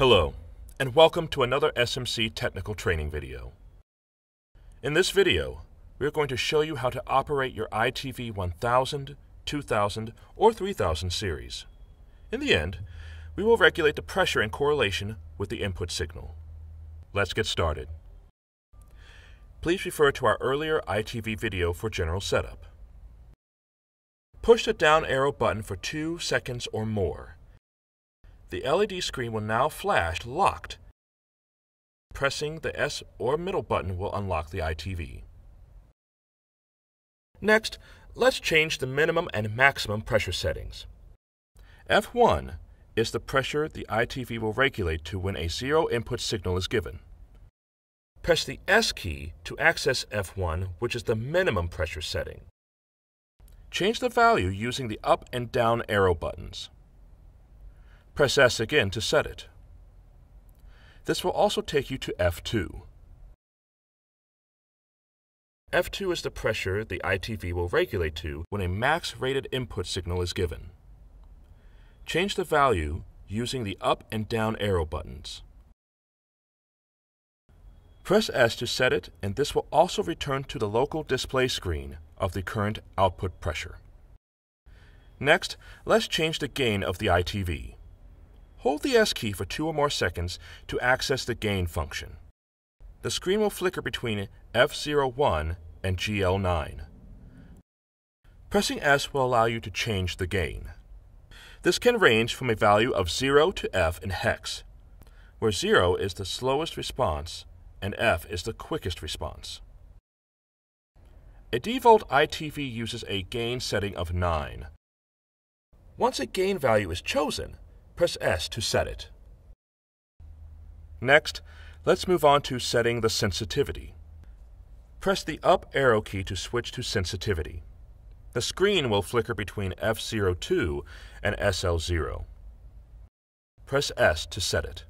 Hello, and welcome to another SMC technical training video. In this video, we are going to show you how to operate your ITV1000, 2000, or 3000 series. In the end, we will regulate the pressure in correlation with the input signal. Let's get started. Please refer to our earlier ITV video for general setup. Push the down arrow button for 2 seconds or more. The LED screen will now flash locked. Pressing the S or middle button will unlock the ITV. Next, let's change the minimum and maximum pressure settings. F1 is the pressure the ITV will regulate to when a zero input signal is given. Press the S key to access F1, which is the minimum pressure setting. Change the value using the up and down arrow buttons. Press S again to set it. This will also take you to F2. F2 is the pressure the ITV will regulate to when a max-rated input signal is given. Change the value using the up and down arrow buttons. Press S to set it, and this will also return to the local display screen of the current output pressure. Next, let's change the gain of the ITV. Hold the S key for 2 or more seconds to access the gain function. The screen will flicker between F01 and GL9. Pressing S will allow you to change the gain. This can range from a value of 0 to F in hex, where 0 is the slowest response and F is the quickest response. A default ITV uses a gain setting of 9. Once a gain value is chosen, press S to set it. Next, let's move on to setting the sensitivity. Press the up arrow key to switch to sensitivity. The screen will flicker between F02 and SL0. Press S to set it.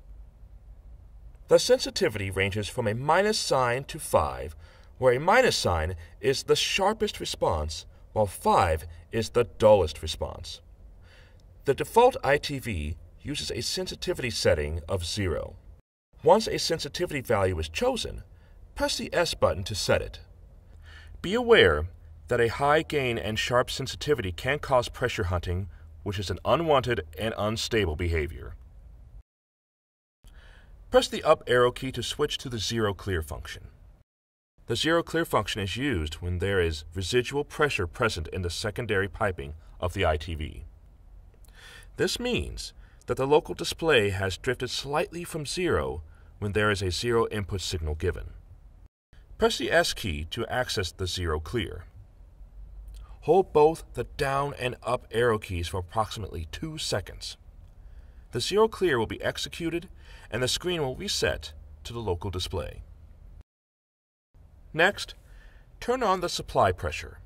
The sensitivity ranges from a minus sign to 5, where a minus sign is the sharpest response, while 5 is the dullest response. The default ITV uses a sensitivity setting of 0. Once a sensitivity value is chosen, press the S button to set it. Be aware that a high gain and sharp sensitivity can cause pressure hunting, which is an unwanted and unstable behavior. Press the up arrow key to switch to the zero clear function. The zero clear function is used when there is residual pressure present in the secondary piping of the ITV. This means that the local display has drifted slightly from 0 when there is a 0 input signal given. Press the S key to access the zero clear. Hold both the down and up arrow keys for approximately 2 seconds. The zero clear will be executed and the screen will reset to the local display. Next, turn on the supply pressure.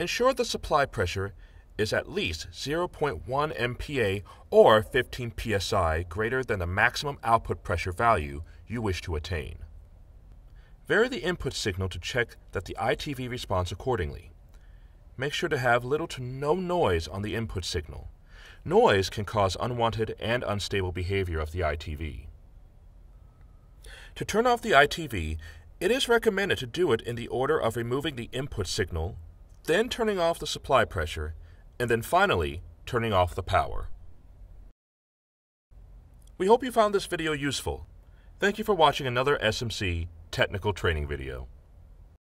Ensure the supply pressure is at least 0.1 MPA or 15 PSI greater than the maximum output pressure value you wish to attain. Vary the input signal to check that the ITV responds accordingly. Make sure to have little to no noise on the input signal. Noise can cause unwanted and unstable behavior of the ITV. To turn off the ITV, it is recommended to do it in the order of removing the input signal, then turning off the supply pressure, and then finally, turning off the power. We hope you found this video useful. Thank you for watching another SMC technical training video.